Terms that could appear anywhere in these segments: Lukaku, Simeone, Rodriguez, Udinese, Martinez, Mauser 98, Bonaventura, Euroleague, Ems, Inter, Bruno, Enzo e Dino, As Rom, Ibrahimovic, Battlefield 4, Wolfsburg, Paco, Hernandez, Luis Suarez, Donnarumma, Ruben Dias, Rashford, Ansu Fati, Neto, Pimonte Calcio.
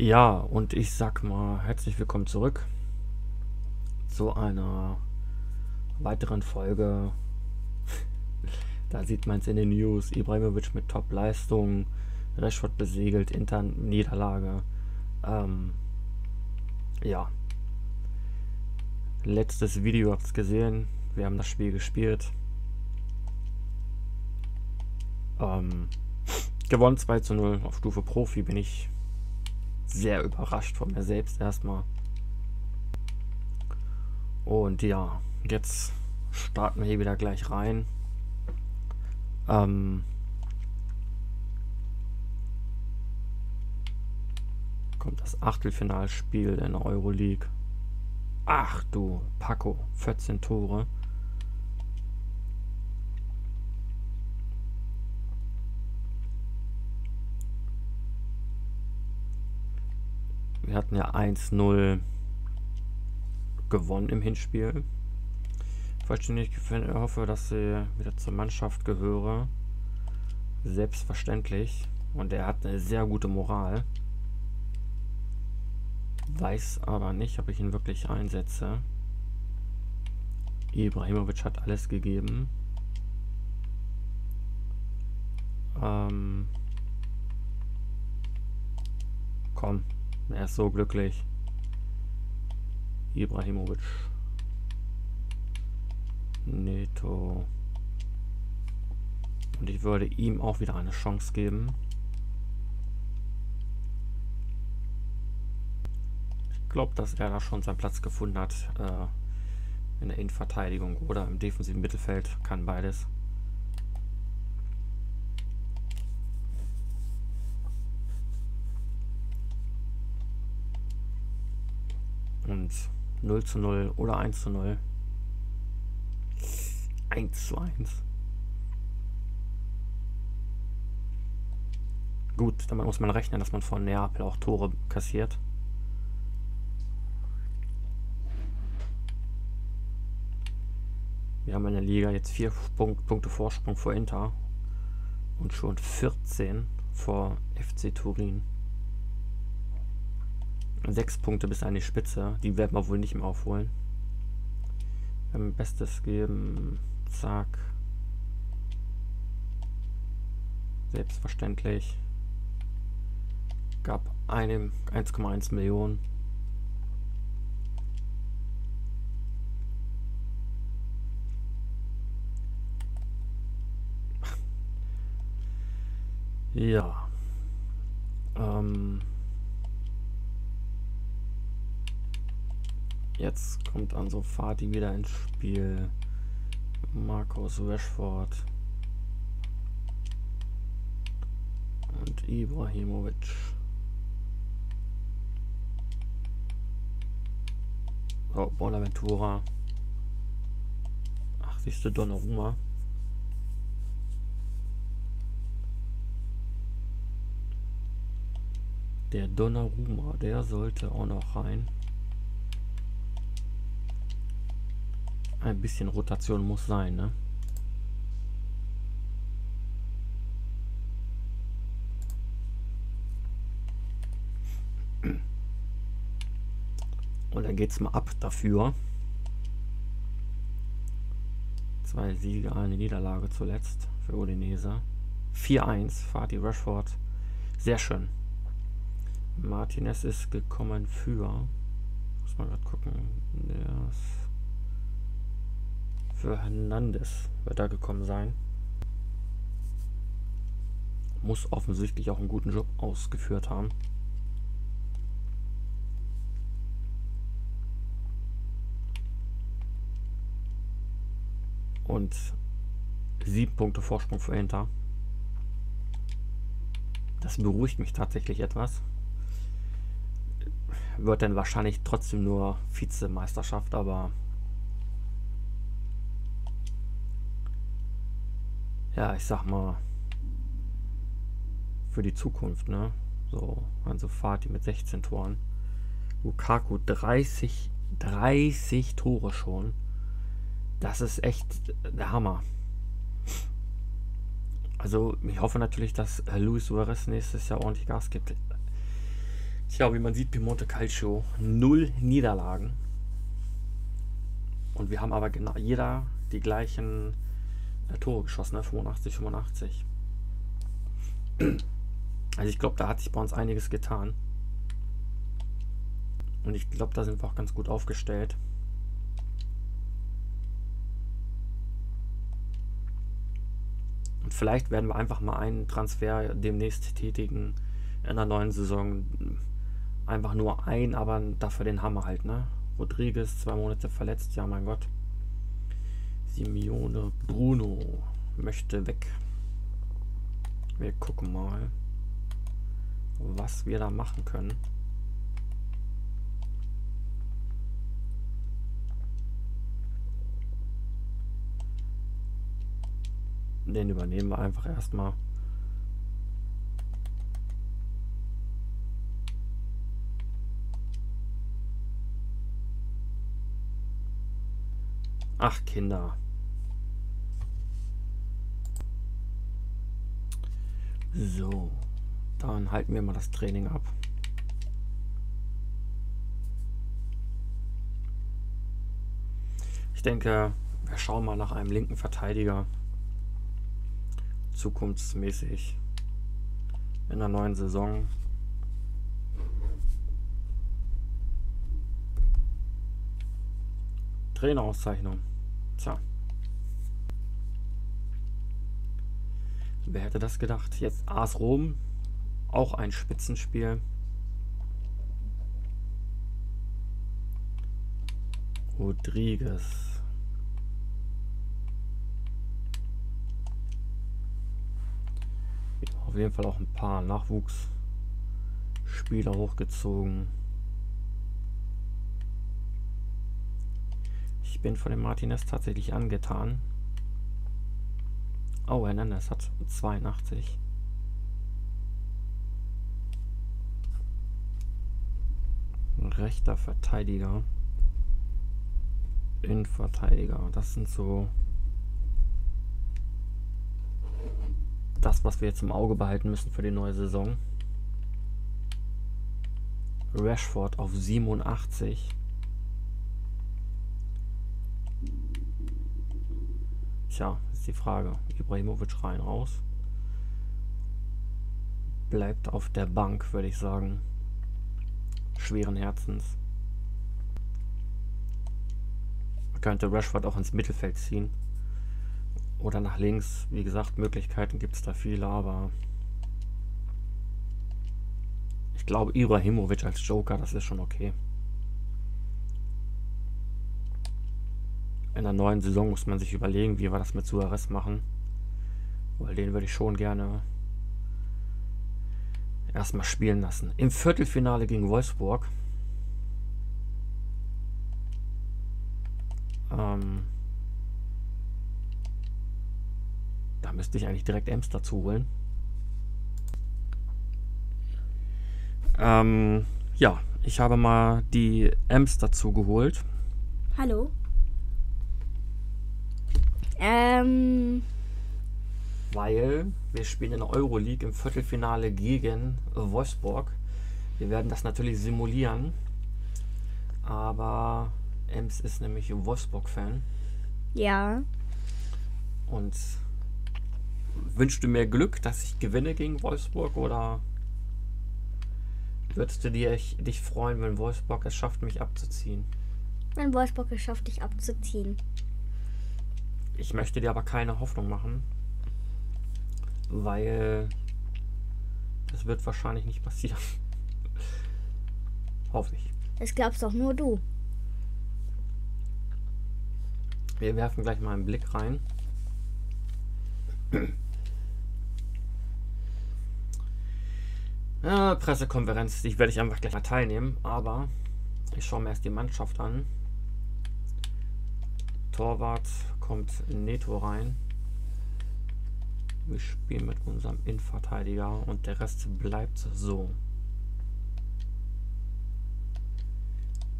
Ja, und ich sag mal, herzlich willkommen zurück zu einer weiteren Folge. Da sieht man es in den News. Ibrahimovic mit Top-Leistung, Rashford besegelt, Inter Niederlage. Ja. Letztes Video habt ihr gesehen. Wir haben das Spiel gespielt. Gewonnen 2:0 auf Stufe Profi, bin ich sehr überrascht von mir selbst erstmal. Und ja, jetzt starten wir hier wieder gleich rein. Kommt das Achtelfinalspiel in der Euroleague. Ach du, Paco, 14 Tore. Wir hatten ja 1:0 gewonnen im Hinspiel. Vollständig, ich hoffe, dass sie wieder zur Mannschaft gehöre. Selbstverständlich. Und er hat eine sehr gute Moral. Weiß aber nicht, ob ich ihn wirklich einsetze. Ibrahimovic hat alles gegeben. Komm. Er ist so glücklich. Ibrahimovic. Neto. Und ich würde ihm auch wieder eine Chance geben. Ich glaube, dass er da schon seinen Platz gefunden hat. In der Innenverteidigung oder im defensiven Mittelfeld. Kann beides. Und 0:0 oder 1:0. 1:1. Gut, damit muss man rechnen, dass man von Neapel auch Tore kassiert. Wir haben in der Liga jetzt 4 Punkte Vorsprung vor Inter und schon 14 vor FC Turin. 6 Punkte bis an die Spitze, die werden wir wohl nicht mehr aufholen. Wir haben Bestes geben, zack. Selbstverständlich. Gab 1,1 Millionen. Ja. Jetzt kommt Ansu Fati wieder ins Spiel. Marcus Rashford. Und Ibrahimovic. Oh, Bonaventura. 80. Donnarumma. Der Donnarumma, der sollte auch noch rein. Ein bisschen Rotation muss sein, ne? Und dann geht's mal ab dafür. 2 Siege, eine Niederlage zuletzt für Udinese. 4:1, Fati Rashford. Sehr schön. Martinez ist gekommen für... Muss mal gerade gucken. Für Hernandez wird da gekommen sein. Muss offensichtlich auch einen guten Job ausgeführt haben. Und 7 Punkte Vorsprung für Inter. Das beruhigt mich tatsächlich etwas. Wird dann wahrscheinlich trotzdem nur Vizemeisterschaft, aber... Ja, ich sag mal, für die Zukunft, ne? So, Ansu Fati mit 16 Toren. Lukaku 30 Tore schon. Das ist echt der Hammer. Also, ich hoffe natürlich, dass Luis Suarez nächstes Jahr ordentlich Gas gibt. Tja, wie man sieht, Pimonte Calcio 0 Niederlagen. Und wir haben aber genau jeder die gleichen Tore geschossen, ne? 85, 85. Also ich glaube, da hat sich bei uns einiges getan. Und ich glaube, da sind wir auch ganz gut aufgestellt. Und vielleicht werden wir einfach mal einen Transfer demnächst tätigen in der neuen Saison. Einfach nur einen, aber dafür den Hammer halt, ne? Rodriguez, 2 Monate verletzt, ja mein Gott. Simeone, Bruno möchte weg. Wir gucken mal, was wir da machen können. Den übernehmen wir einfach erstmal. Ach, Kinder. So, dann halten wir mal das Training ab. Ich denke, wir schauen mal nach einem linken Verteidiger. Zukunftsmäßig in der neuen Saison. Trainerauszeichnung. Tja. Wer hätte das gedacht? Jetzt As Rom. Auch ein Spitzenspiel. Rodriguez. Auf jeden Fall auch ein paar Nachwuchsspieler hochgezogen. Ich bin von dem Martinez tatsächlich angetan. Oh, Hernandez hat 82. Rechter Verteidiger. Innenverteidiger. Das sind so... das, was wir jetzt im Auge behalten müssen für die neue Saison. Rashford auf 87. Tja, ist die Frage. Ibrahimovic rein, raus. Bleibt auf der Bank, würde ich sagen. Schweren Herzens. Man könnte Rashford auch ins Mittelfeld ziehen. Oder nach links, wie gesagt, Möglichkeiten gibt es da viele, aber ich glaube, Ibrahimovic als Joker, das ist schon okay. In der neuen Saison muss man sich überlegen, wie wir das mit Suarez machen, weil den würde ich schon gerne erstmal spielen lassen. Im Viertelfinale gegen Wolfsburg. Da müsste ich eigentlich direkt Ems dazu holen. Ja, ich habe mal die Ems dazu geholt. Hallo. Weil wir spielen in der Euroleague im Viertelfinale gegen Wolfsburg. Wir werden das natürlich simulieren. Aber Ems ist nämlich Wolfsburg-Fan. Ja. Und... wünschst du mir Glück, dass ich gewinne gegen Wolfsburg, oder würdest du dich freuen, wenn Wolfsburg es schafft, mich abzuziehen? Wenn Wolfsburg es schafft, dich abzuziehen. Ich möchte dir aber keine Hoffnung machen, weil das wird wahrscheinlich nicht passieren. Hoffe ich. Das glaubst doch nur du. Wir werfen gleich mal einen Blick rein. Ja, Pressekonferenz, die werde ich einfach gleich mal teilnehmen, aber ich schaue mir erst die Mannschaft an. Torwart kommt Neto rein. Wir spielen mit unserem Innenverteidiger und der Rest bleibt so.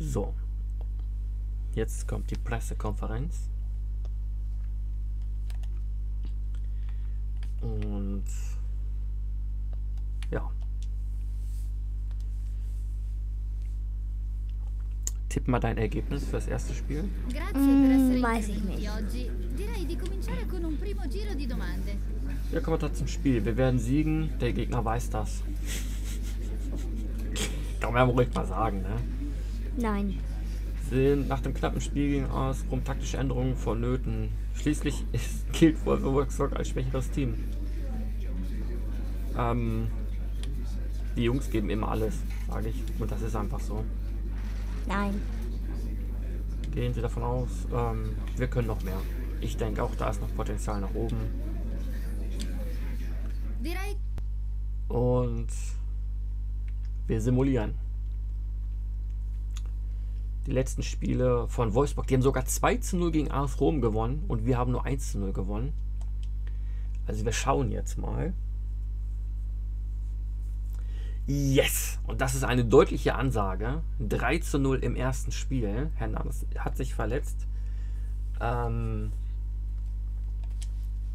So, jetzt kommt die Pressekonferenz. Und ja, Tipp mal dein Ergebnis für das erste Spiel. Weiß ich nicht. Ja, kommen wir da zum Spiel. Wir werden siegen, der Gegner weiß das. Kann man ja ruhig mal sagen, ne? Nein. Sind nach dem knappen Spiel gegen As Rom taktische Änderungen vonnöten. Schließlich gilt Wolfsburg als schwächeres Team. Die Jungs geben immer alles, sage ich. Und das ist einfach so. Nein. Gehen Sie davon aus, wir können noch mehr. Ich denke auch, da ist noch Potenzial nach oben. Und wir simulieren. Die letzten Spiele von Wolfsburg, die haben sogar 2:0 gegen AS Rom gewonnen und wir haben nur 1:0 gewonnen. Also wir schauen jetzt mal. Yes! Und das ist eine deutliche Ansage. 3:0 im ersten Spiel. Hernandez hat sich verletzt.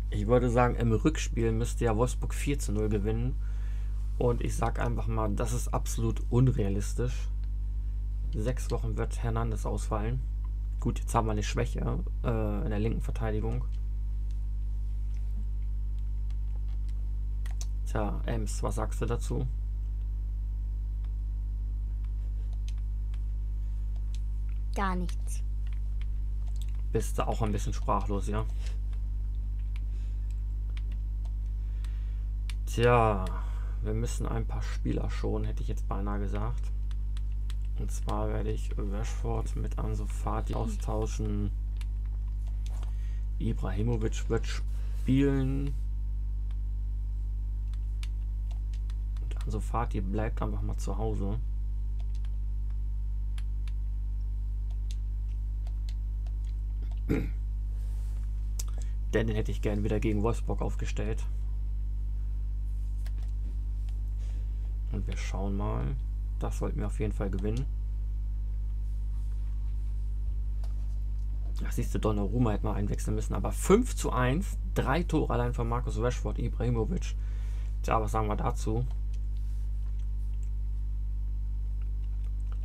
Ich würde sagen, im Rückspiel müsste ja Wolfsburg 4:0 gewinnen. Und ich sage einfach mal, das ist absolut unrealistisch. 6 Wochen wird Hernandez ausfallen. Gut, jetzt haben wir eine Schwäche in der linken Verteidigung. Tja, Ems, was sagst du dazu? Gar nichts. Bist du auch ein bisschen sprachlos, ja? Tja, wir müssen ein paar Spieler schonen, hätte ich jetzt beinahe gesagt. Und zwar werde ich Rashford mit Ansu Fati austauschen. Ibrahimovic wird spielen. Und Ansu Fati bleibt einfach mal zu Hause. Denn den hätte ich gern wieder gegen Wolfsburg aufgestellt. Und wir schauen mal. Das sollten wir auf jeden Fall gewinnen. Ach, siehst du, Donnarumma hätte mal einwechseln müssen. Aber 5:1, 3 Tore allein von Marcus Rashford, Ibrahimovic. Tja, was sagen wir dazu?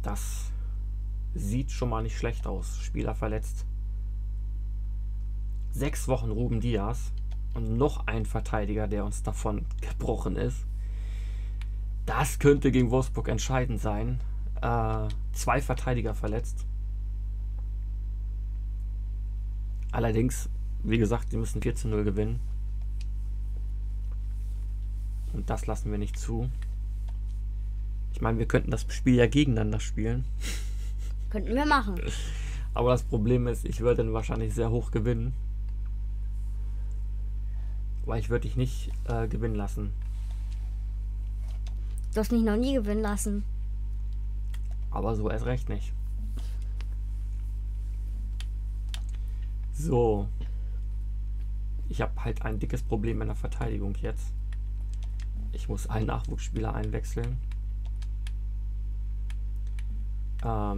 Das sieht schon mal nicht schlecht aus. Spieler verletzt. 6 Wochen Ruben Dias und noch ein Verteidiger, der uns davon gebrochen ist. Das könnte gegen Wolfsburg entscheidend sein. 2 Verteidiger verletzt. Allerdings, wie gesagt, die müssen 4:0 gewinnen. Und das lassen wir nicht zu. Ich meine, wir könnten das Spiel ja gegeneinander spielen. Könnten wir machen. Aber das Problem ist, ich würde dann wahrscheinlich sehr hoch gewinnen. Weil ich würde dich nicht gewinnen lassen. Du hast mich noch nie gewinnen lassen. Aber so erst recht nicht. So. Ich habe halt ein dickes Problem in der Verteidigung jetzt. Ich muss einen Nachwuchsspieler einwechseln. Tja.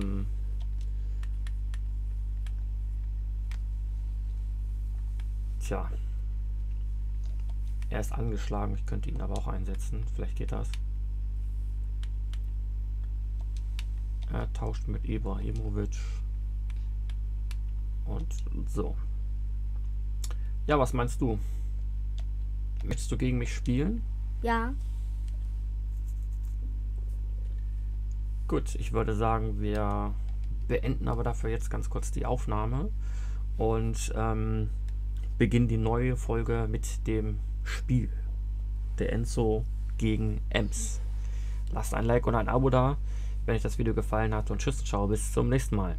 Er ist angeschlagen. Ich könnte ihn aber auch einsetzen. Vielleicht geht das. Er tauscht mit Ibrahimovic. Und so. Ja, was meinst du? Möchtest du gegen mich spielen? Ja. Gut, ich würde sagen, wir beenden aber dafür jetzt ganz kurz die Aufnahme. Und beginnen die neue Folge mit dem Spiel. Der Enzo gegen Ems. Lasst ein Like und ein Abo da, wenn euch das Video gefallen hat, und tschüss, ciao, bis zum nächsten Mal.